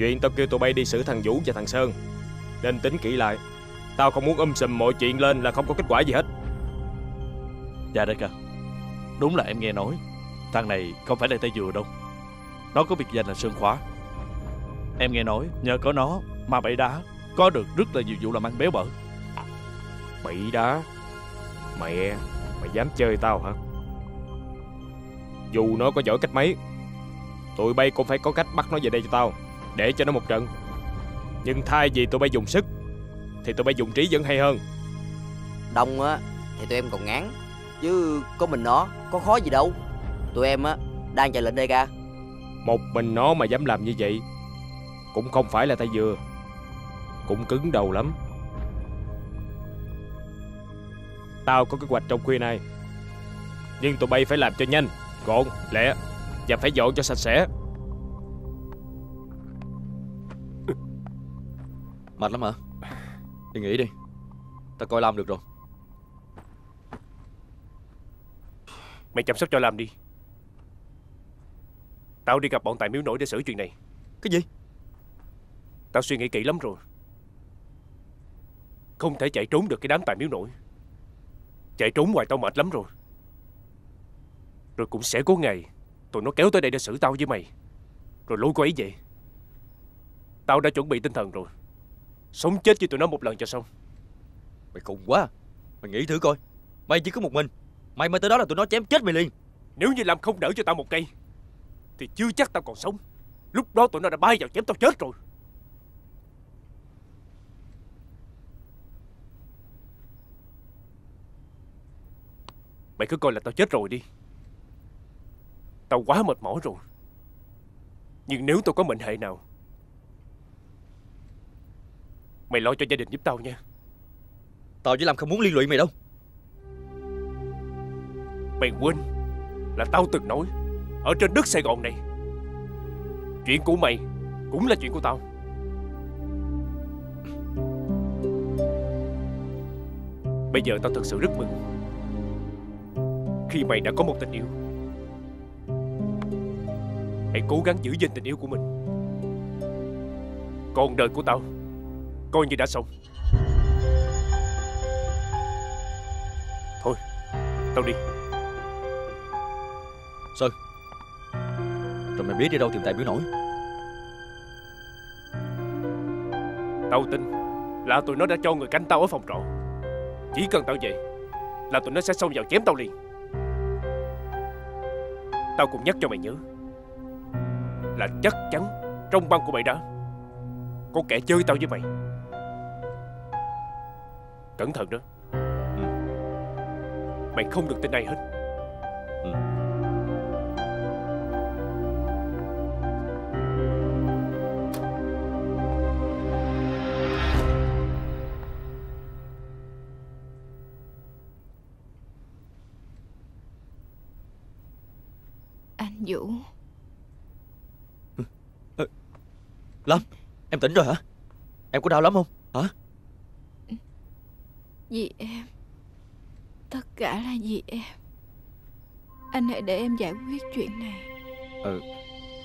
Chuyện tao kêu tụi bay đi xử thằng Vũ và thằng Sơn, nên tính kỹ lại. Tao không muốn sùm mọi chuyện lên là không có kết quả gì hết. Dạ đại ca, đúng là em nghe nói thằng này không phải là tay dừa đâu, nó có biệt danh là Sơn Khóa. Em nghe nói nhờ có nó mà Bảy Đá có được rất là nhiều vụ làm ăn béo bở. Bảy Đá? Mẹ, mày dám chơi tao hả? Dù nó có giỏi cách mấy, tụi bay cũng phải có cách bắt nó về đây cho tao, để cho nó một trận. Nhưng thay vì tụi bay dùng sức thì tụi bay dùng trí vẫn hay hơn. Đông á thì tụi em còn ngán, chứ có mình nó có khó gì đâu. Tụi em á đang chờ lệnh đây ca. Một mình nó mà dám làm như vậy cũng không phải là tay dừa, cũng cứng đầu lắm. Tao có kế hoạch trong khuya nay, nhưng tụi bay phải làm cho nhanh, gọn, lẹ, và phải dọn cho sạch sẽ. Mệt lắm hả? Đi nghỉ đi, tao coi Lam được rồi. Mày chăm sóc cho Lam đi, tao đi gặp bọn Tài Miếu Nổi để xử chuyện này. Cái gì? Tao suy nghĩ kỹ lắm rồi, không thể chạy trốn được cái đám Tài Miếu Nổi. Chạy trốn ngoài tao mệt lắm rồi. Rồi cũng sẽ có ngày tụi nó kéo tới đây để xử tao với mày, rồi lôi cô ấy về. Tao đã chuẩn bị tinh thần rồi, sống chết với tụi nó một lần cho xong. Mày khùng quá. Mày nghĩ thử coi, mày chỉ có một mình, mày mà tới đó là tụi nó chém chết mày liền. Nếu như làm không đỡ cho tao một cây thì chưa chắc tao còn sống. Lúc đó tụi nó đã bay vào chém tao chết rồi. Mày cứ coi là tao chết rồi đi, tao quá mệt mỏi rồi. Nhưng nếu tao có mệnh hệ nào, mày lo cho gia đình giúp tao nha. Tao chỉ làm không muốn liên lụy mày đâu. Mày quên là tao từng nói, ở trên đất Sài Gòn này, chuyện của mày cũng là chuyện của tao. Bây giờ tao thật sự rất mừng khi mày đã có một tình yêu. Hãy cố gắng giữ gìn tình yêu của mình. Còn đời của tao coi như đã xong. Thôi, tao đi. Sơn, rồi mày biết đi đâu tìm Tài Miếu Nổi? Tao tin là tụi nó đã cho người canh tao ở phòng trọ. Chỉ cần tao về là tụi nó sẽ xông vào chém tao liền. Tao cũng nhắc cho mày nhớ là chắc chắn trong băng của mày đó có kẻ chơi tao với mày. Cẩn thận đó. Ừ. Mày không được tin ai hết. Ừ. Anh Vũ. Lâm, em tỉnh rồi hả? Em có đau lắm không? Hả? Vì em. Tất cả là vì em. Anh hãy để em giải quyết chuyện này. Ừ,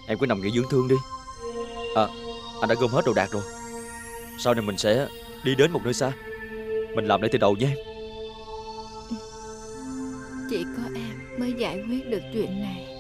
em cứ nằm nghỉ dưỡng thương đi. À, anh đã gom hết đồ đạc rồi. Sau này mình sẽ đi đến một nơi xa, mình làm lại từ đầu nha. Chỉ có em mới giải quyết được chuyện này.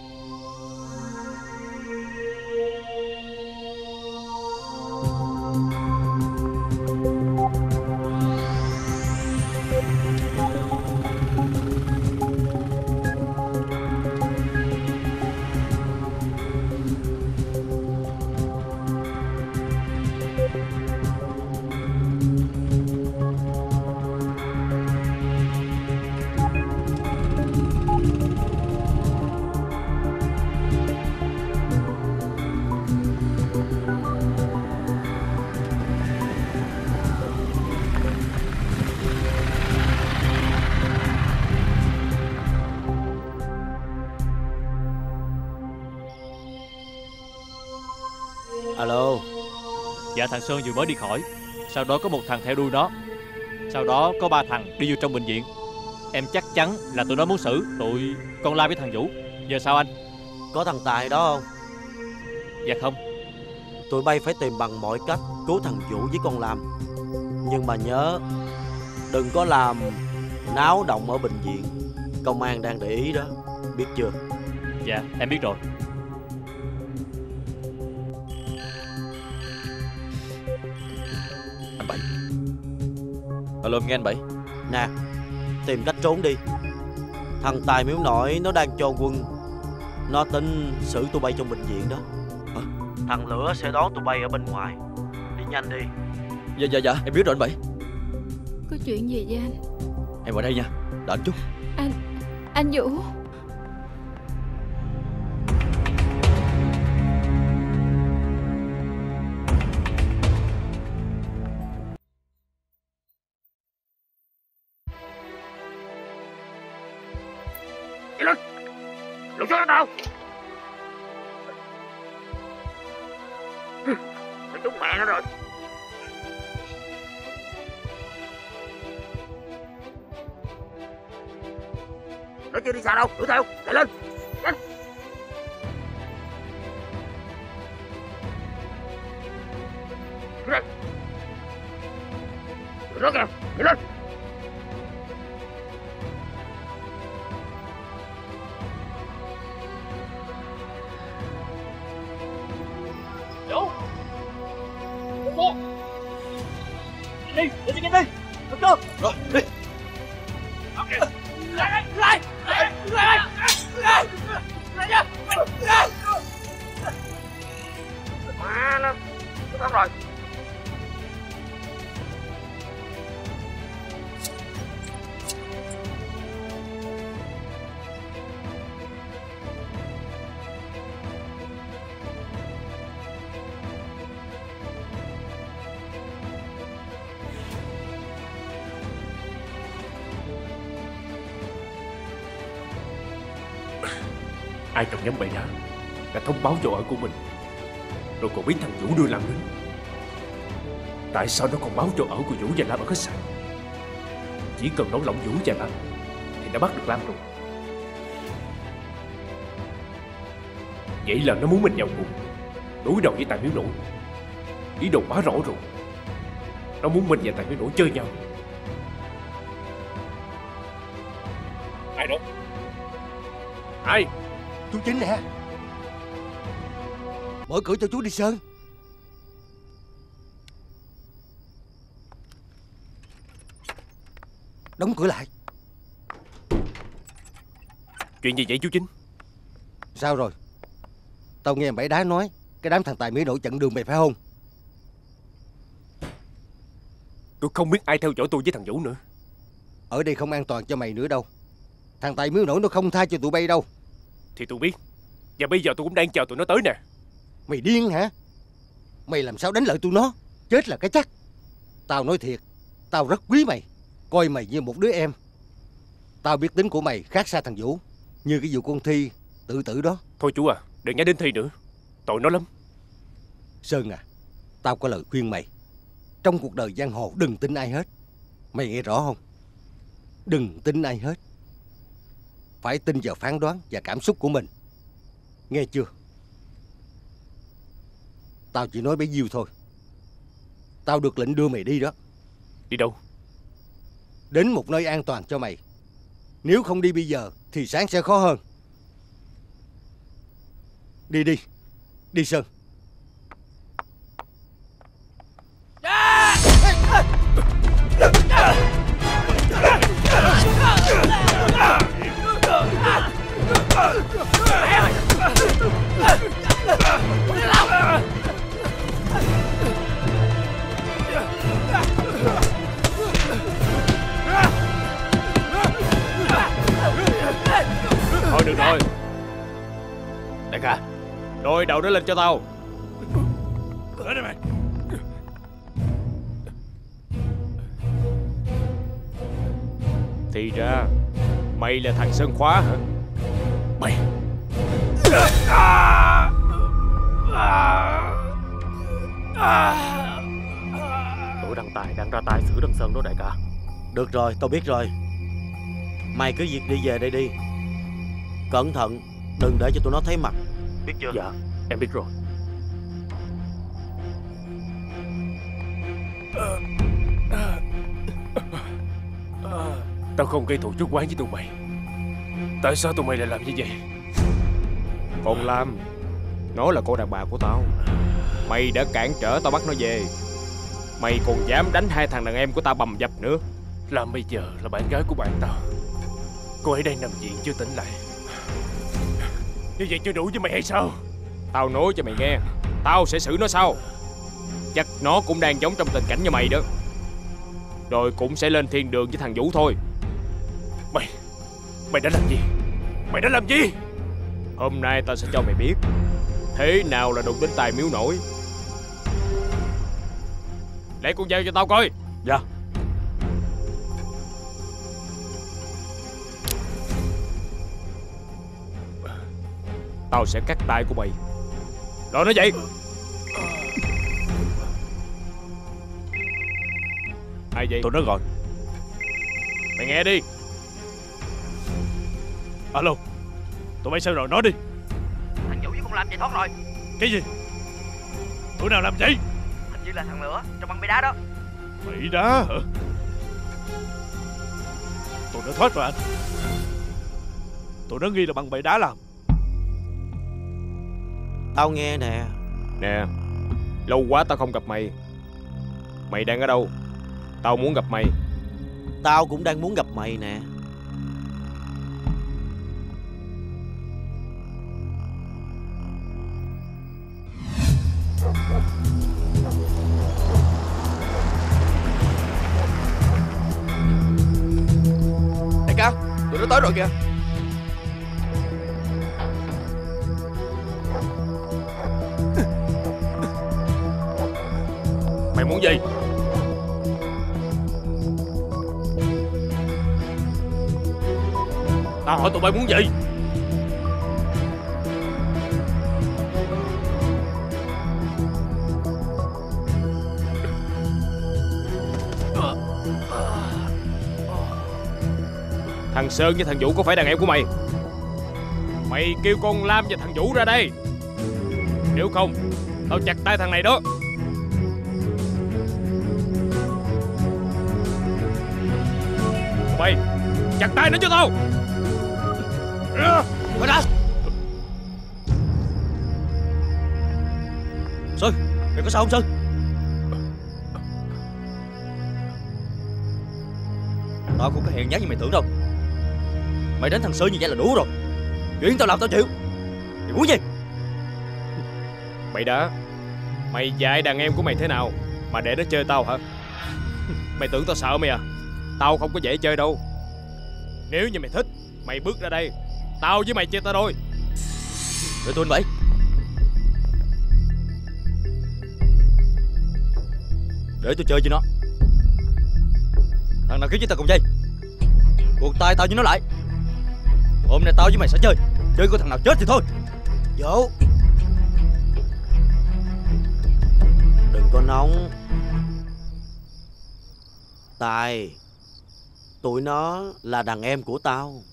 Alo. Dạ thằng Sơn vừa mới đi khỏi, sau đó có một thằng theo đuôi nó, sau đó có ba thằng đi vô trong bệnh viện. Em chắc chắn là tụi nó muốn xử tụi con la với thằng Vũ. Giờ sao anh? Có thằng Tài đó không? Dạ không. Tụi bay phải tìm bằng mọi cách cứu thằng Vũ với con Lam. Nhưng mà nhớ, đừng có làm náo động ở bệnh viện. Công an đang để ý đó, biết chưa? Dạ, em biết rồi. Anh Bảy. Alo, nghe anh Bảy. Nè, tìm cách trốn đi. Thằng Tài miếu nổi nó đang cho quân. Nó tính xử tụi bay trong bệnh viện đó. À, thằng Lửa sẽ đón tụi bay ở bên ngoài. Đi nhanh đi. Dạ, em biết rồi anh Bảy. Có chuyện gì vậy anh? Em ở đây nha, đợi anh chút. Anh Vũ. Lục xuống đâu? Mày trúng mẹ nó rồi. Nó chưa đi xa đâu, đuổi theo, chạy lên. Nhanh. Nó kìa, chạy lên. Ai trong nhóm bậy đã thông báo chỗ ở của mình, rồi còn biến thằng Vũ đưa làm lính. Tại sao nó còn báo chỗ ở của Vũ và Lam ở khách sạn? Chỉ cần nổ lỏng Vũ và Lam thì đã bắt được Lam rồi. Vậy là nó muốn mình vào cuộc đối đầu với Tài miếu nổi. Ý đồ quá rõ rồi. Nó muốn mình và Tài miếu nổi chơi nhau. Ai đó? Ai? Chú Chính nè. Mở cửa cho chú đi Sơn. Đóng cửa lại. Chuyện gì vậy chú Chính? Sao rồi? Tao nghe Bảy Đá nói cái đám thằng Tài miếu nổi chặn đường mày phải không? Tôi không biết ai theo dõi tôi với thằng Vũ nữa. Ở đây không an toàn cho mày nữa đâu. Thằng Tài miếu nổi nó không tha cho tụi bay đâu. Thì tôi biết. Và bây giờ tôi cũng đang chờ tụi nó tới nè. Mày điên hả? Mày làm sao đánh lại tụi nó? Chết là cái chắc. Tao nói thiệt, tao rất quý mày, coi mày như một đứa em. Tao biết tính của mày khác xa thằng Vũ. Như cái vụ con Thi tự tử đó. Thôi chú à, đừng nhắc đến Thi nữa, tội nó lắm. Sơn à, tao có lời khuyên mày. Trong cuộc đời giang hồ đừng tin ai hết. Mày nghe rõ không? Đừng tin ai hết. Phải tin vào phán đoán và cảm xúc của mình. Nghe chưa? Tao chỉ nói bấy nhiêu thôi. Tao được lệnh đưa mày đi đó. Đi đâu? Đến một nơi an toàn cho mày. Nếu không đi bây giờ thì sáng sẽ khó hơn. Đi đi. Đi Sơn. Thôi được rồi. Đại ca, đôi đầu nó lên cho tao. Lên đây mày. Thì ra mày là thằng Sơn Khóa hả? Mày tụi đăng Tài đang ra tay xử đằng Sơn đó đại ca. Được rồi, tao biết rồi. Mày cứ việc đi về đây đi. Cẩn thận, đừng để cho tụi nó thấy mặt. Biết chưa? Dạ, em biết rồi. Tao không gây thù chuốc oán với tụi mày. Tại sao tụi mày lại làm như vậy? Còn Lam, nó là cô đàn bà của tao. Mày đã cản trở tao bắt nó về. Mày còn dám đánh hai thằng đàn em của tao bầm dập nữa. Lam bây giờ là bạn gái của bạn tao. Cô ấy đang nằm viện chưa tỉnh lại. Như vậy chưa đủ với mày hay sao? Tao nói cho mày nghe, tao sẽ xử nó sau. Chắc nó cũng đang giống trong tình cảnh như mày đó. Rồi cũng sẽ lên thiên đường với thằng Vũ thôi. Mày đã làm gì? Mày đã làm gì? Hôm nay tao sẽ cho mày biết thế nào là đụng đến tài miếu nổi. Lấy con dao cho tao coi. Dạ. Tao sẽ cắt tay của mày. Rồi nói vậy. Ai vậy? Tụi nó gọi. Mày nghe đi. Alo, tụi bay sao rồi? Nói đi. Thằng Vũ với con Lam chạy thoát rồi. Cái gì? Tụi nào làm vậy? Hình như là thằng Lửa trong băng bẫy đá đó. Bẫy đá hả? Tụi nó thoát rồi anh. Tụi nó nghi là băng bẫy đá làm. Tao nghe nè. Nè, lâu quá tao không gặp mày. Mày đang ở đâu? Tao muốn gặp mày. Tao cũng đang muốn gặp mày nè. Đại ca, tụi nó tới rồi kìa. Mày muốn gì? Tao hỏi tụi bay muốn gì? Thằng Sơn với thằng Vũ có phải đàn em của mày? Mày kêu con Lam và thằng Vũ ra đây. Nếu không, tao chặt tay thằng này đó. Mày, chặt tay nó cho tao. Thôi đã. Sơn, mày có sao không Sơn? Tao không có hèn nhát như mày tưởng đâu. Mày đến thằng Sơn như vậy là đủ rồi. Chuyện tao làm tao chịu. Mày muốn gì? Mày đã. Mày dạy đàn em của mày thế nào mà để nó chơi tao hả? Mày tưởng tao sợ mày à? Tao không có dễ chơi đâu. Nếu như mày thích, mày bước ra đây. Tao với mày chia tay đôi. Để tụi anh vậy. Để tôi chơi với nó. Thằng nào kiếm với tao cùng dây. Buộc tay tao với nó lại. Hôm nay tao với mày sẽ chơi. Chơi của thằng nào chết thì thôi. Vô. Đừng có nóng. Tài, tụi nó là đàn em của tao.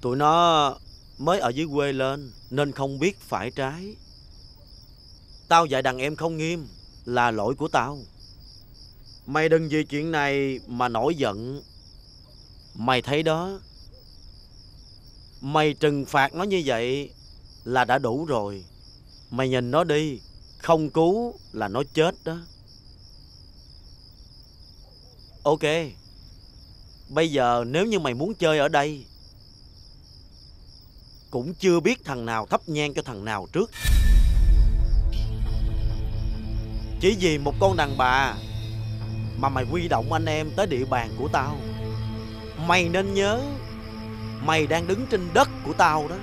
Tụi nó mới ở dưới quê lên nên không biết phải trái. Tao dạy đàn em không nghiêm là lỗi của tao. Mày đừng vì chuyện này mà nổi giận. Mày thấy đó, mày trừng phạt nó như vậy là đã đủ rồi. Mày nhìn nó đi, không cứu là nó chết đó. Ok, bây giờ nếu như mày muốn chơi ở đây, cũng chưa biết thằng nào thắp nhang cho thằng nào trước. Chỉ vì một con đàn bà mà mày huy động anh em tới địa bàn của tao. Mày nên nhớ, mày đang đứng trên đất của tao đó.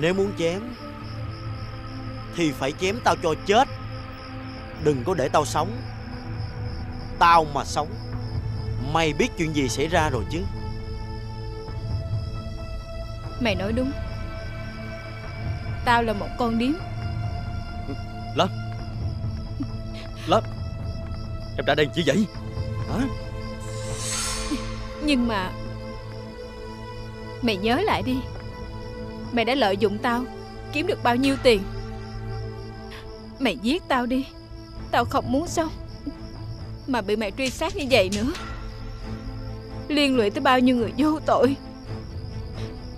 Nếu muốn chém thì phải chém tao cho chết. Đừng có để tao sống. Tao mà sống, mày biết chuyện gì xảy ra rồi chứ. Mày nói đúng. Tao là một con điếm. Lớp. Lớp, em đã đang chỉ vậy hả? Nhưng mà mày nhớ lại đi. Mày đã lợi dụng tao kiếm được bao nhiêu tiền. Mày giết tao đi. Tao không muốn sống mà bị mày truy sát như vậy nữa, liên lụy tới bao nhiêu người vô tội.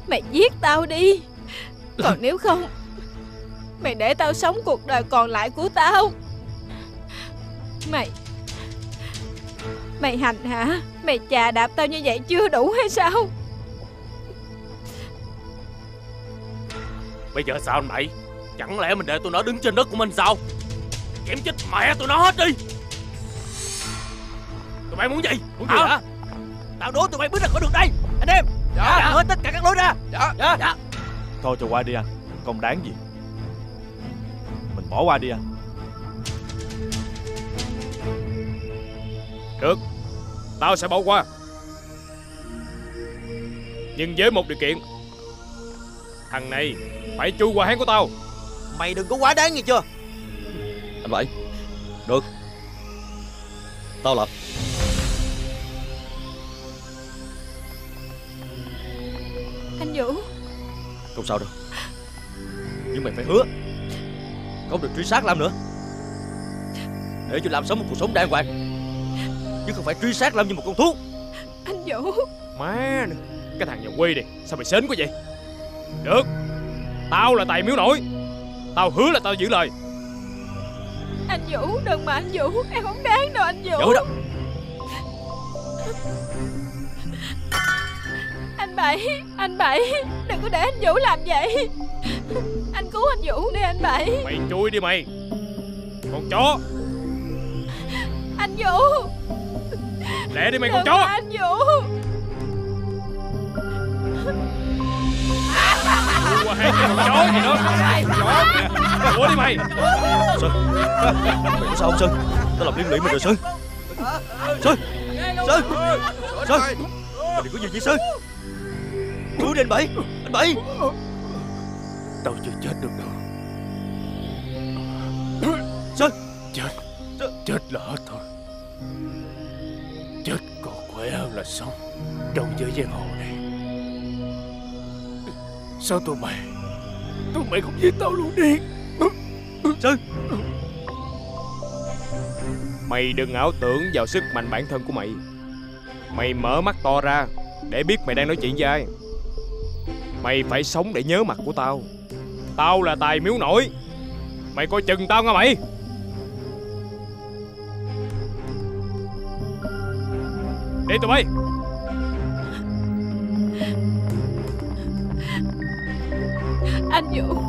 Mày giết tao đi, còn nếu không mày để tao sống cuộc đời còn lại của tao. Mày hành hả? Mày chà đạp tao như vậy chưa đủ hay sao? Bây giờ sao anh mày? Chẳng lẽ mình để tụi nó đứng trên đất của mình sao? Chém chết mẹ tụi nó hết đi. Tụi mày muốn gì? Muốn gì hả? Tao đố tụi mày bước ra khỏi đường đây. Anh em, dạ hết tất cả các lối ra. Dạ. Thôi cho qua đi anh, không đáng gì. Mình bỏ qua đi anh. Được, tao sẽ bỏ qua. Nhưng với một điều kiện. Thằng này phải chui qua hang của tao. Mày đừng có quá đáng nghe chưa? Anh Bảy, được, tao lập. Anh Vũ, không sao đâu. Nhưng mày phải hứa không được truy sát Lam nữa, để cho Lam sống một cuộc sống đàng hoàng, chứ không phải truy sát Lam như một con thú. Anh Vũ, má nè, cái thằng nhà quê này sao mày sến quá vậy? Được, tao là Tài Miếu Nổi, tao hứa là tao giữ lời. Anh Vũ, đừng mà anh Vũ, em không đáng đâu anh Vũ. Đâu. Anh Bảy, đừng có để anh Vũ làm vậy. Anh cứu anh Vũ đi anh Bảy. Mày chui đi mày, con chó. Anh Vũ, lẹ đi mày con chó. Anh Vũ. Qua hai con chó gì đó. Ủa đi mày. Sơn, mày có sao không Sơn? Tao làm liên lụy mày rồi Sơn. Sơn, mày đừng có gì vậy Sơn. Cứu đi anh Bảy, anh Bảy. Tao chưa chết được đâu. Sơn, chết là hết thôi. Chết còn khỏe hơn là sống trong giới giang hồ này. Sao tụi mày không giết tao luôn đi Sơn. Mày đừng ảo tưởng vào sức mạnh bản thân của mày. Mày mở mắt to ra để biết mày đang nói chuyện với ai. Mày phải sống để nhớ mặt của tao. Tao là Tài Miếu Nổi. Mày coi chừng tao nghe mày. Đi tụi bay. Anh Vũ.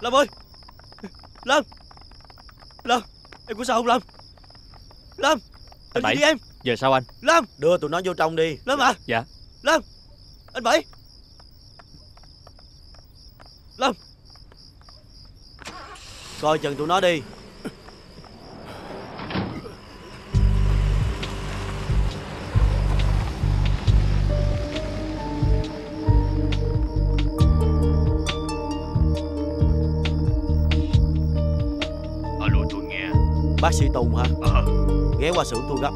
Lâm ơi. Lâm, em có sao không Lâm? Lâm, anh Bảy đi em. Giờ sao anh? Lâm, đưa tụi nó vô trong đi Lâm à. Dạ Lâm. Anh Bảy. Lâm, coi chừng tụi nó đi. Alo, tôi nghe. Bác sĩ Tùng hả? Ghé qua xưởng tôi gấp.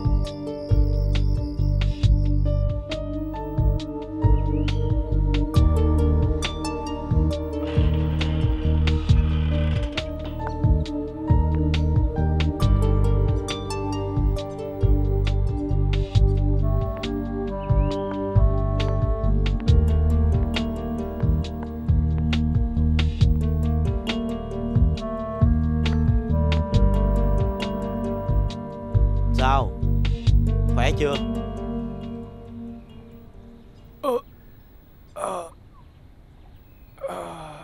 Chưa?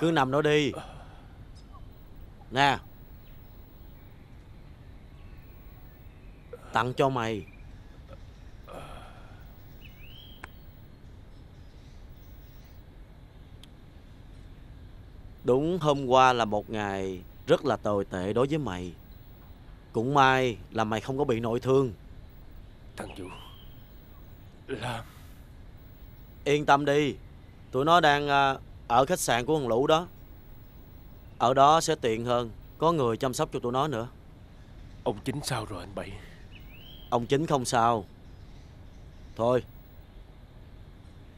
Cứ nằm đó đi nè. Tặng cho mày. Đúng hôm qua là một ngày rất là tồi tệ đối với mày. Cũng may là mày không có bị nội thương. Thằng Vũ, Lam. Yên tâm đi, tụi nó đang ở khách sạn của thằng Lũ đó. Ở đó sẽ tiện hơn, có người chăm sóc cho tụi nó nữa. Ông Chính sao rồi anh Bảy? Ông Chính không sao. Thôi,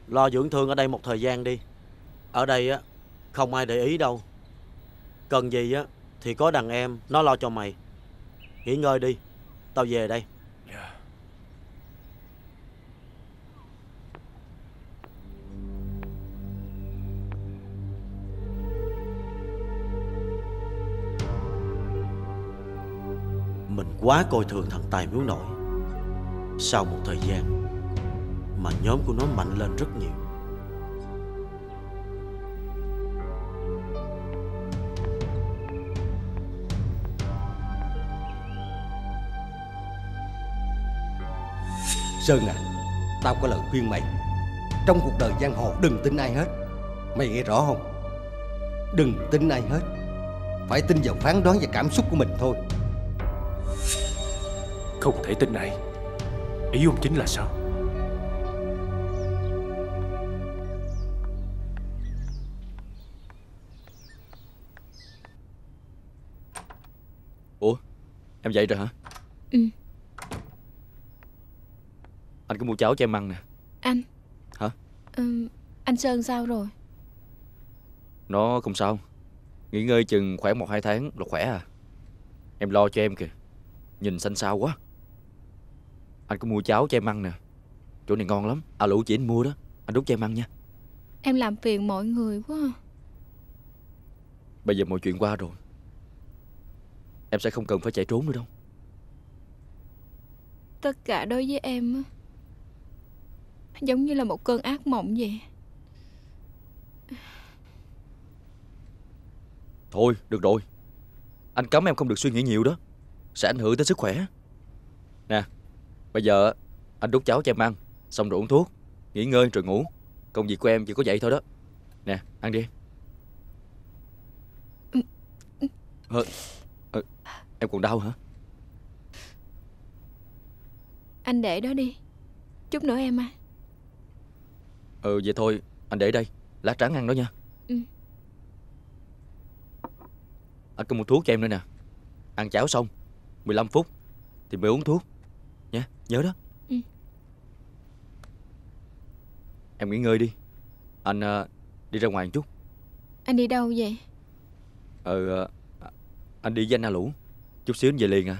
lo dưỡng thương ở đây một thời gian đi. Ở đây không ai để ý đâu. Cần gì á thì có đàn em nó lo cho mày. Nghỉ ngơi đi, tao về đây. Mình quá coi thường thằng Tài Miếu Nổi. Sau một thời gian mà nhóm của nó mạnh lên rất nhiều. Sơn à, tao có lời khuyên mày. Trong cuộc đời giang hồ đừng tin ai hết. Mày nghe rõ không? Đừng tin ai hết. Phải tin vào phán đoán và cảm xúc của mình thôi. Không thể tin ai? Ý ông chính là sao? Ủa, em dậy rồi hả? Ừ. Anh cứ mua cháo cho em ăn nè. Anh. Hả? Anh Sơn sao rồi? Nó không sao. Nghỉ ngơi chừng khoảng 1-2 tháng là khỏe à. Em lo cho em kìa. Nhìn xanh xao quá. Anh cứ mua cháo cho em ăn nè. Chỗ này ngon lắm. À lũ chị anh mua đó. Anh đút cho em ăn nha. Em làm phiền mọi người quá. Bây giờ mọi chuyện qua rồi. Em sẽ không cần phải chạy trốn nữa đâu. Tất cả đối với em giống như là một cơn ác mộng vậy. Thôi được rồi. Anh cấm em không được suy nghĩ nhiều đó. Sẽ ảnh hưởng tới sức khỏe. Nè, bây giờ anh đút cháo cho em ăn. Xong rồi uống thuốc. Nghỉ ngơi rồi ngủ. Công việc của em chỉ có vậy thôi đó. Nè, ăn đi. Em còn đau hả? Anh để đó đi. Chút nữa em ăn. Ừ vậy thôi, anh để đây. Lát tráng ăn đó nha. Ừ. Anh có mua thuốc cho em nữa nè. Ăn cháo xong 15 phút thì mới uống thuốc nha. Nhớ đó. Ừ. Em nghỉ ngơi đi. Anh đi ra ngoài một chút. Anh đi đâu vậy? Anh đi với anh A Lũ. Chút xíu anh về liền à.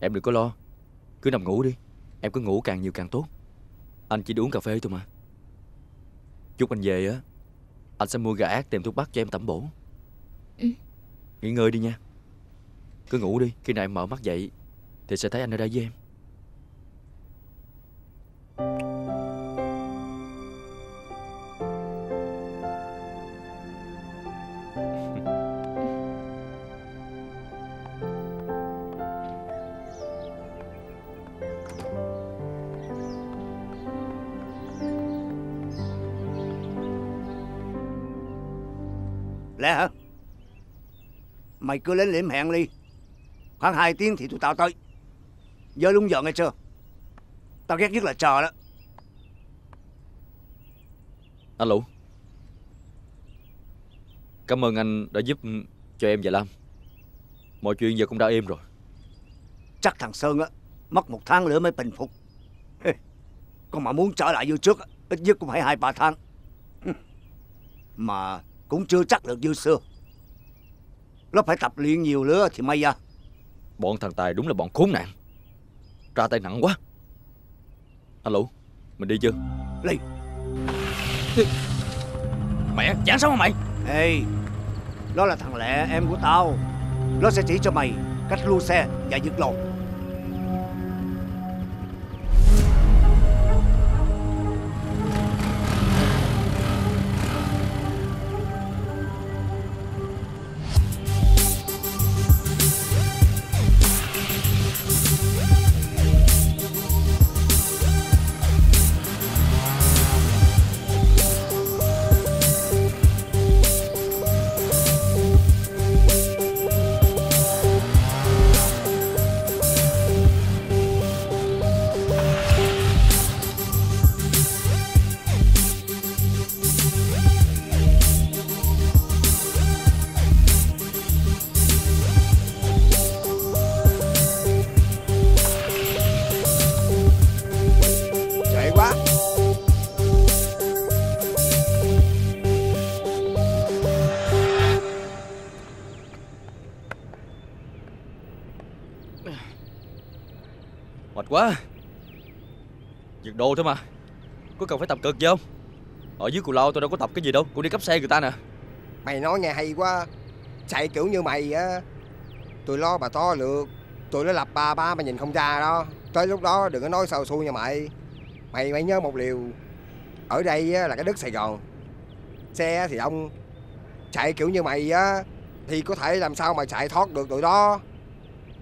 Em đừng có lo. Cứ nằm ngủ đi. Em cứ ngủ càng nhiều càng tốt. Anh chỉ đi uống cà phê thôi mà. Chút anh về á, anh sẽ mua gà ác tìm thuốc bắc cho em tẩm bổ. Ừ. Nghỉ ngơi đi nha. Cứ ngủ đi. Khi nào em mở mắt dậy thì sẽ thấy anh ở đây với em. Lẽ hả? Mày cứ lên liệm hẹn đi. Khoảng 2 tiếng thì tụi tao tới. Giờ đúng giờ nghe chưa? Tao ghét nhất là chờ đó. Anh Lũ, cảm ơn anh đã giúp cho em và Lam. Mọi chuyện giờ cũng đã êm rồi. Chắc thằng Sơn á mất 1 tháng nữa mới bình phục. Còn mà muốn trở lại như trước ít nhất cũng phải 2-3 tháng. Mà cũng chưa chắc được như xưa. Nó phải tập luyện nhiều nữa thì may ra. Bọn thằng Tài đúng là bọn khốn nạn. Ra tay nặng quá. Anh Lũ, mình đi chưa? Đi. Mẹ, chán sống hả mày? Ê, đó là thằng Lẹ em của tao. Nó sẽ chỉ cho mày cách lưu xe và giật lộn. quá. Giật đồ thôi mà, có cần phải tập cực gì không? Ở dưới cù lao tôi đâu có tập cái gì đâu, cô đi cắp xe người ta nè. Mày nói nghe hay quá. Chạy kiểu như mày á, tôi lo bà to lượt, tôi nó lập ba ba mà nhìn không ra đó. Tới lúc đó đừng có nói sao xui nha mày. Mày nhớ một điều, ở đây á, là cái đất Sài Gòn. Xe thì ông chạy kiểu như mày á thì có thể làm sao mà chạy thoát được tụi đó.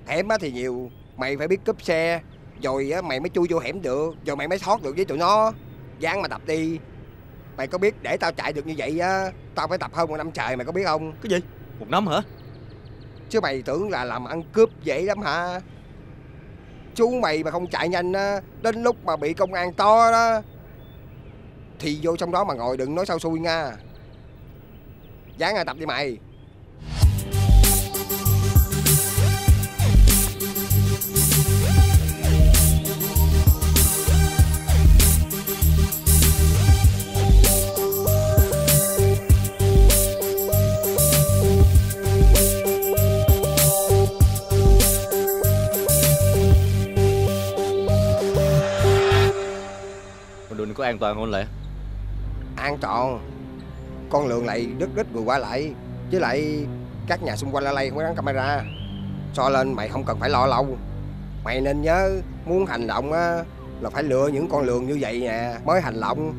Hẻm á thì nhiều, mày phải biết cướp xe, rồi á mày mới chui vô hẻm được, rồi mày mới thoát được với tụi nó. Giang mà tập đi. Mày có biết để tao chạy được như vậy á, tao phải tập hơn 1 năm trời, mày có biết không? Cái gì? 1 năm hả? Chứ mày tưởng là làm ăn cướp dễ lắm hả? Chú mày mà không chạy nhanh á, đến lúc mà bị công an to đó thì vô trong đó mà ngồi, đừng nói sao xui nha. Dáng à, tập đi mày. Con đường có an toàn không Lệ? An toàn. Con lường lại đứt đứt người qua lại, với lại các nhà xung quanh la lây không có gắn camera, cho nên mày không cần phải lo lâu. Mày nên nhớ, muốn hành động á là phải lựa những con lường như vậy nè mới hành động.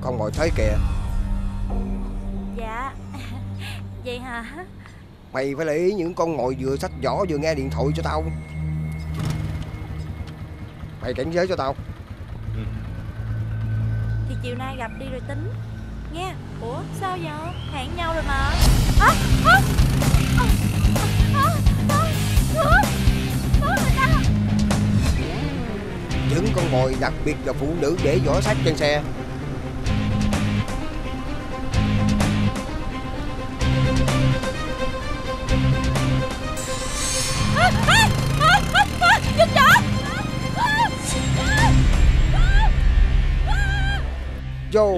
Con ngồi thấy kìa. Dạ. Vậy hả? Mày phải để ý những con ngồi vừa sách giỏ vừa nghe điện thoại cho tao. Mày cảnh giới cho tao. Thì chiều nay gặp đi rồi tính nghe. Ủa sao giờ hẹn nhau rồi mà. Những con mồi đặc biệt là phụ nữ để giỏ sách trên xe. Vô.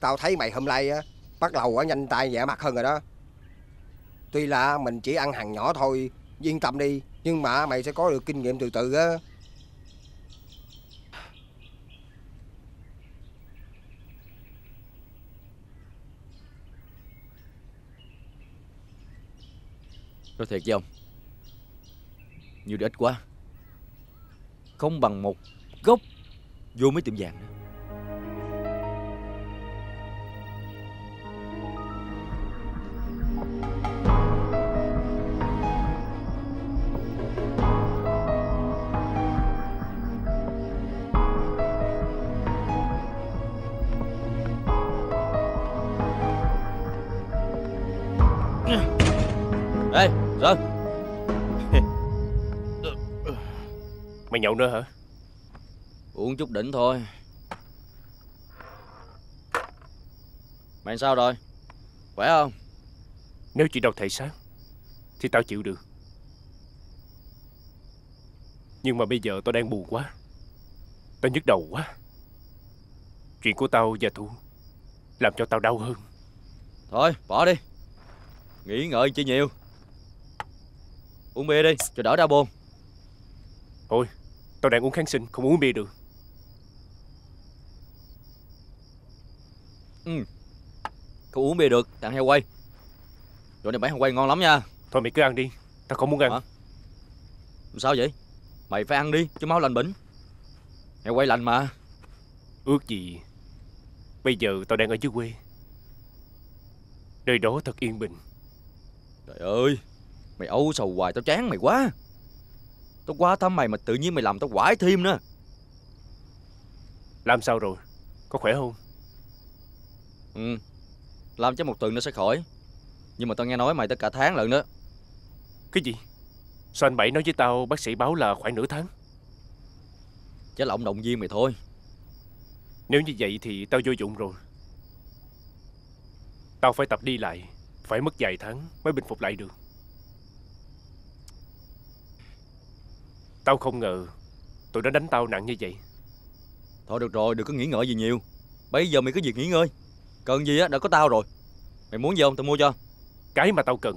Tao thấy mày hôm nay á bắt đầu á nhanh tay nhẹ mặt hơn rồi đó. Tuy là mình chỉ ăn hàng nhỏ thôi, yên tâm đi, nhưng mà mày sẽ có được kinh nghiệm từ từ á. Nói thiệt chứ ông, nhiều để ít quá, không bằng một gốc vô mấy tiệm vàng nữa. Ê Sơn, mày nhậu nữa hả? Uống chút đỉnh thôi. Mày sao rồi? Khỏe không? Nếu chỉ độc thể xác thì tao chịu được. Nhưng mà bây giờ tao đang buồn quá, tao nhức đầu quá. Chuyện của tao và Thu làm cho tao đau hơn. Thôi bỏ đi, nghĩ ngợi chi nhiều. Uống bia đi, cho đỡ đau bồn. Thôi, tao đang uống kháng sinh, không uống bia được. Không uống bia được, tặng heo quay. Chỗ này bán heo quay ngon lắm nha. Thôi mày cứ ăn đi, tao không muốn ăn. Hả? Sao vậy? Mày phải ăn đi, chứ máu lành bệnh. Heo quay lành mà. Ước gì bây giờ tao đang ở dưới quê, nơi đó thật yên bình. Trời ơi, mày âu sầu hoài, tao chán mày quá. Tao qua thăm mày mà tự nhiên mày làm tao quải thêm nữa. Làm sao rồi? Có khỏe không? Làm chắc 1 tuần nữa sẽ khỏi. Nhưng mà tao nghe nói mày tới cả tháng lận đó. Cái gì? Sao anh Bảy nói với tao bác sĩ báo là khoảng nửa tháng? Chắc là ông động viên mày thôi. Nếu như vậy thì tao vô dụng rồi. Tao phải tập đi lại, phải mất vài tháng mới bình phục lại được. Tao không ngờ tụi nó đánh tao nặng như vậy. Thôi được rồi, đừng có nghĩ ngợi gì nhiều. Bây giờ mày có việc nghỉ ngơi. Cần gì á, đã có tao rồi. Mày muốn gì không, tao mua cho. Cái mà tao cần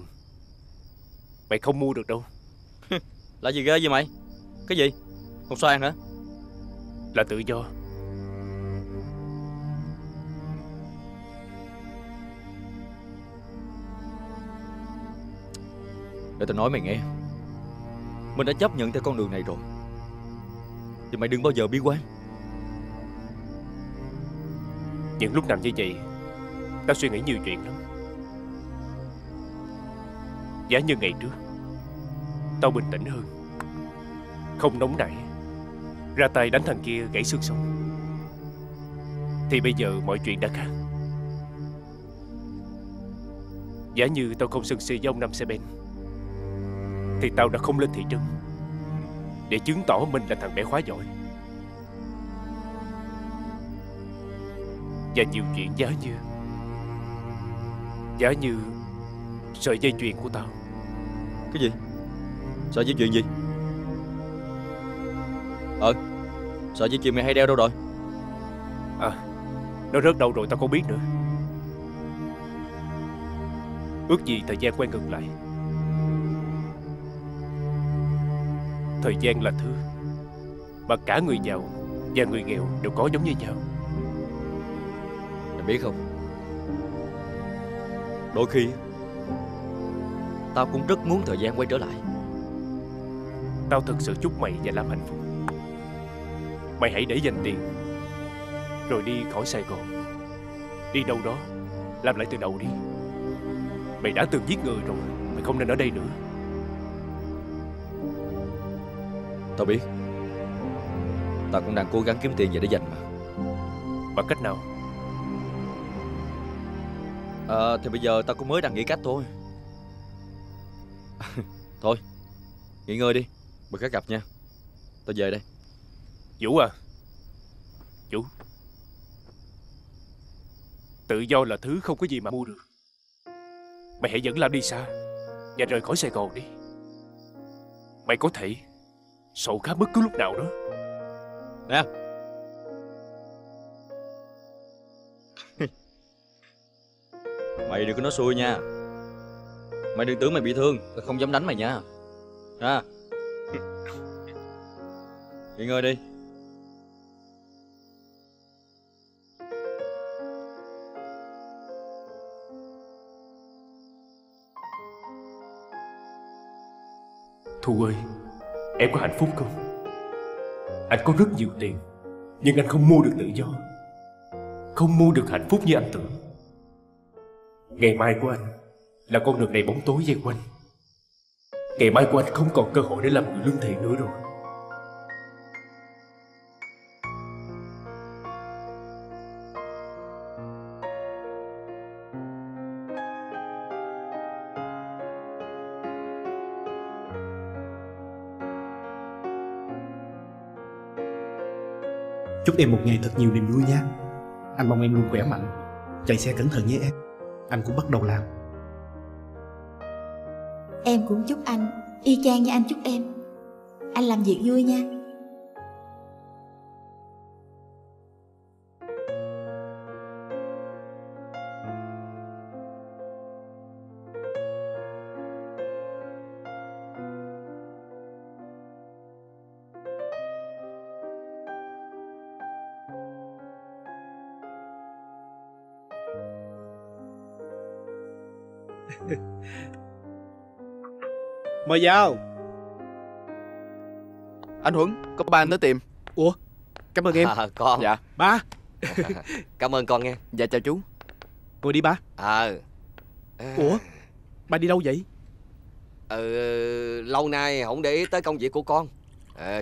mày không mua được đâu. Là gì ghê vậy mày? Cái gì? Một xoan hả? Là tự do. Để tao nói mày nghe. Mình đã chấp nhận theo con đường này rồi thì mày đừng bao giờ bi quan. Những lúc nằm như vậy tao suy nghĩ nhiều chuyện lắm. Giá như ngày trước tao bình tĩnh hơn, không nóng nảy ra tay đánh thằng kia gãy xương sống, thì bây giờ mọi chuyện đã khác. Giả như tao không sân si với ông Năm Xe Ben thì tao đã không lên thị trấn để chứng tỏ mình là thằng bẻ khóa giỏi. Và nhiều chuyện Giá như sợi dây chuyền của tao. Cái gì? Sợi dây chuyền gì? Sợi dây chuyền mày hay đeo đâu rồi? Nó rớt đâu rồi tao không biết nữa. Ước gì thời gian quay ngược lại. Thời gian là thứ mà cả người giàu và người nghèo đều có giống như nhau. Mày biết không, đôi khi tao cũng rất muốn thời gian quay trở lại. Tao thực sự chúc mày và Lam hạnh phúc. Mày hãy để dành tiền rồi đi khỏi Sài Gòn, đi đâu đó làm lại từ đầu đi. Mày đã từng giết người rồi, mày không nên ở đây nữa. Tao biết. Tao cũng đang cố gắng kiếm tiền về để dành mà. Bằng cách nào? Thì bây giờ tao cũng mới đang nghĩ cách thôi. Thôi, nghỉ ngơi đi, bữa khác gặp nha. Tao về đây. Vũ à, Vũ. Tự do là thứ không có gì mà mua được. Mày hãy dẫn Lam đi xa và rời khỏi Sài Gòn đi. Mày có thể sổ khá bất cứ lúc nào đó. Nè. Mày đừng có nói xui nha. Mày đừng tưởng mày bị thương, tao không dám đánh mày nha. Nha. Nghỉ ngơi đi. Thu ơi, em có hạnh phúc không? Anh có rất nhiều tiền, nhưng anh không mua được tự do, không mua được hạnh phúc như anh tưởng. Ngày mai của anh là con đường đầy bóng tối vây quanh. Ngày mai của anh không còn cơ hội để làm người lương thiện nữa rồi. Chúc em một ngày thật nhiều niềm vui nha. Anh mong em luôn khỏe mạnh. Chạy xe cẩn thận với em. Anh cũng bắt đầu làm. Em cũng chúc anh y chang như anh chúc em. Anh làm việc vui nha. Mời vào. Anh Huấn, có ba anh tới tìm. Ủa, cảm ơn em. Con. Dạ. Ba. Cảm ơn con nghe. Dạ chào chú. Ngồi đi ba. Ủa, ba đi đâu vậy? Lâu nay không để ý tới công việc của con.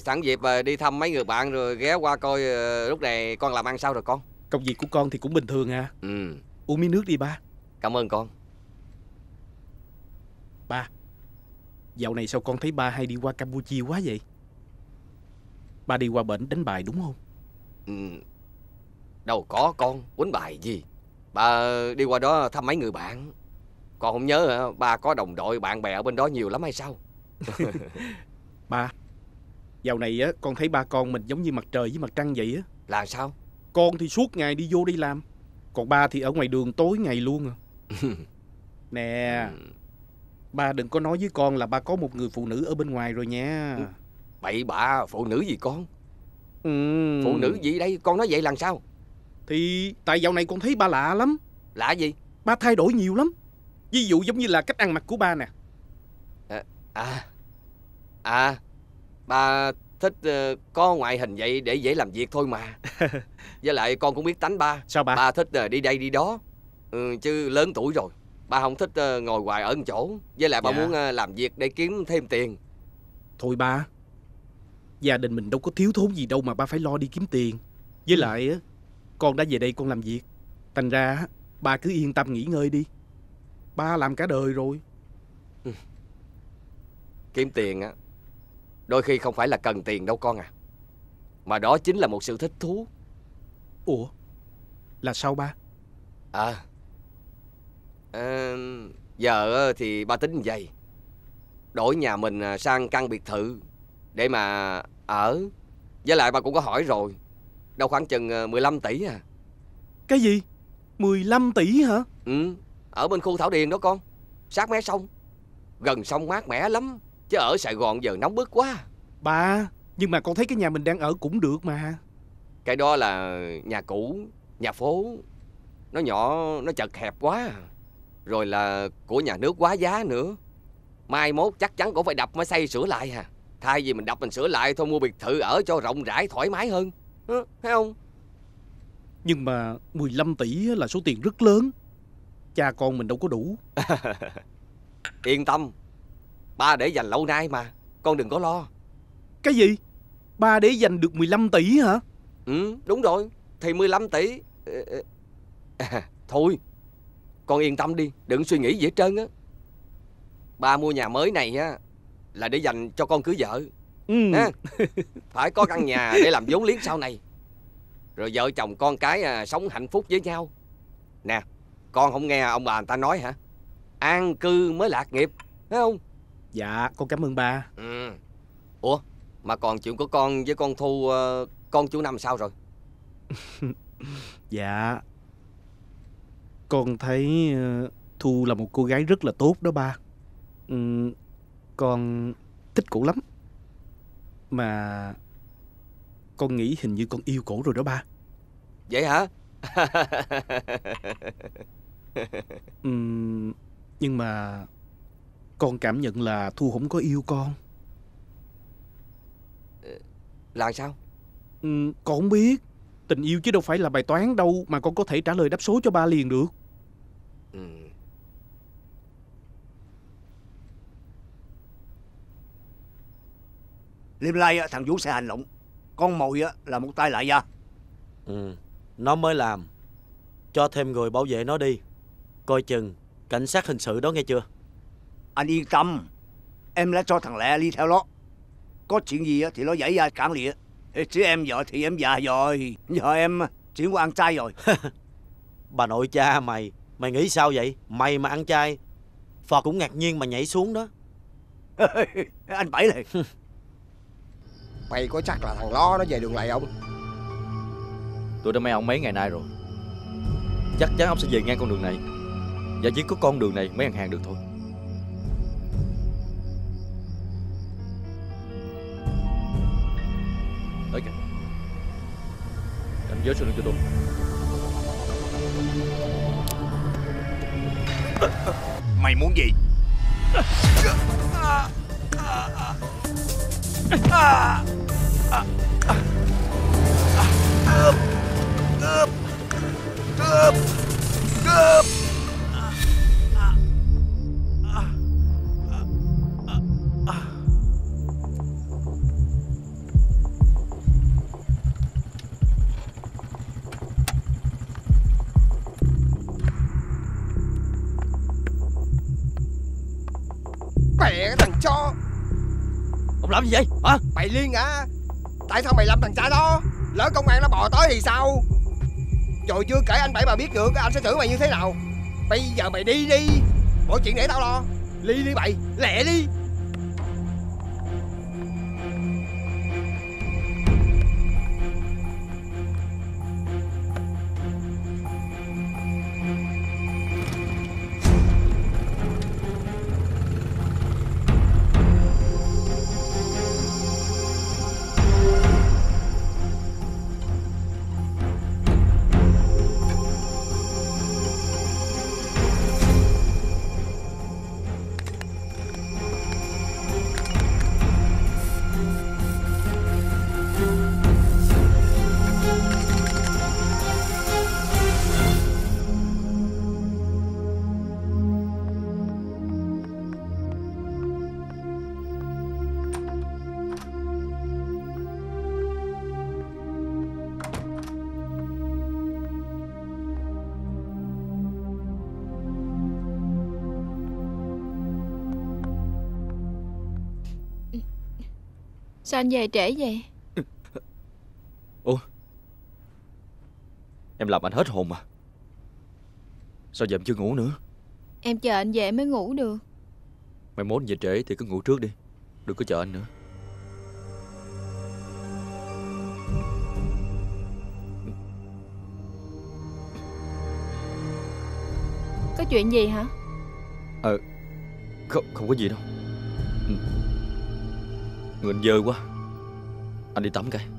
Sẵn dịp đi thăm mấy người bạn rồi ghé qua coi lúc này con làm ăn sao rồi con. Công việc của con thì cũng bình thường à. Uống miếng nước đi ba. Cảm ơn con. Ba, dạo này sao con thấy ba hay đi qua Campuchia quá vậy? Ba đi qua bển đánh bài đúng không? Đâu có con, đánh bài gì. Ba đi qua đó thăm mấy người bạn. Con không nhớ hả? Ba có đồng đội bạn bè ở bên đó nhiều lắm hay sao? Ba, Dạo này á, con thấy ba con mình giống như mặt trời với mặt trăng vậy á. Là sao? Con thì suốt ngày đi vô đi làm, còn ba thì ở ngoài đường tối ngày luôn à. Nè, ba đừng có nói với con là ba có một người phụ nữ ở bên ngoài rồi nha. Bậy bạ, phụ nữ gì con? Phụ nữ gì đây? Con nói vậy làm sao? Thì tại dạo này con thấy ba lạ lắm. Lạ gì? Ba thay đổi nhiều lắm. Ví dụ giống như là cách ăn mặc của ba nè. Ba thích có ngoại hình vậy để dễ làm việc thôi mà. Với lại con cũng biết tánh ba. Sao ba? Ba thích đi đây đi đó, chứ lớn tuổi rồi. Ba không thích ngồi hoài ở một chỗ. Với lại ba muốn làm việc để kiếm thêm tiền. Thôi ba, gia đình mình đâu có thiếu thốn gì đâu mà ba phải lo đi kiếm tiền. Với lại con đã về đây con làm việc, thành ra ba cứ yên tâm nghỉ ngơi đi. Ba làm cả đời rồi. Kiếm tiền á, đôi khi không phải là cần tiền đâu con à, mà đó chính là một sự thích thú. Ủa, là sao ba? Giờ thì ba tính vậy, đổi nhà mình sang căn biệt thự để mà ở. Với lại ba cũng có hỏi rồi, đâu khoảng chừng 15 tỷ à. Cái gì? 15 tỷ hả? Ừ, ở bên khu Thảo Điền đó con, sát mé sông, gần sông mát mẻ lắm. Chứ ở Sài Gòn giờ nóng bức quá. Ba, nhưng mà con thấy cái nhà mình đang ở cũng được mà. Cái đó là nhà cũ, nhà phố, nó nhỏ, nó chật hẹp quá. Rồi là của nhà nước quá giá nữa. Mai mốt chắc chắn cũng phải đập mới xây sửa lại à. Thay vì mình đập mình sửa lại thôi, mua biệt thự ở cho rộng rãi thoải mái hơn. Thấy không? Nhưng mà 15 tỷ là số tiền rất lớn. Cha con mình đâu có đủ. Yên tâm, ba để dành lâu nay mà, con đừng có lo. Cái gì? Ba để dành được 15 tỷ hả? Ừ, đúng rồi. Thì 15 tỷ... Thôi, con yên tâm đi, đừng suy nghĩ gì hết trơn á. Ba mua nhà mới này á là để dành cho con cưới vợ. Phải có căn nhà để làm vốn liếng sau này, rồi vợ chồng con cái sống hạnh phúc với nhau. Nè, con không nghe ông bà người ta nói hả? An cư mới lạc nghiệp, thấy không? Dạ, con cảm ơn ba. Ủa, mà còn chuyện của con với con Thu, con chú Năm sao rồi? Dạ, con thấy Thu là một cô gái rất là tốt đó ba. Con thích cổ lắm. Mà con nghĩ hình như con yêu cổ rồi đó ba. Vậy hả? Nhưng mà con cảm nhận là Thu không có yêu con. Là sao? Con không biết. Tình yêu chứ đâu phải là bài toán đâu mà con có thể trả lời đáp số cho ba liền được. Liêm Lai thằng Vũ sẽ hành động. Con mồi là một tay lại da. Nó mới làm. Cho thêm người bảo vệ nó đi. Coi chừng cảnh sát hình sự đó nghe chưa? Anh yên tâm, em đã cho thằng Lẹ đi theo nó. Có chuyện gì thì nó giải ra cản lịa. Chứ em vợ thì em già rồi, giờ em chuyển qua ăn chay rồi. Bà nội cha mày, mày nghĩ sao vậy? Mày mà ăn chay, Phật cũng ngạc nhiên mà nhảy xuống đó. Anh Bảy này. Mày có chắc là thằng Lo nó về đường lại không? Tôi đã mấy ông mấy ngày nay rồi. Chắc chắn ông sẽ về ngang con đường này. Và chỉ có con đường này mới ăn hàng được thôi. Tới kìa. Cảnh giới xuống lưng cho tôi. Mày muốn gì? Cướp! Mẹ thằng cho. Ông làm gì vậy hả? Mày Liên hả? Tại sao mày làm thằng cha đó? Lỡ công an nó bò tới thì sao? Rồi chưa kể anh Bảy mà biết được anh sẽ xử mày như thế nào. Bây giờ mày đi đi, mọi chuyện để tao lo. Ly đi bậy, lẹ đi. Sao anh về trễ vậy? Ủa, em làm anh hết hồn mà. Sao giờ em chưa ngủ nữa? Em chờ anh về mới ngủ được. Mày muốn về trễ thì cứ ngủ trước đi, đừng có chờ anh nữa. Có chuyện gì hả? Không có gì đâu. Người anh dơ quá. Anh đi tắm coi.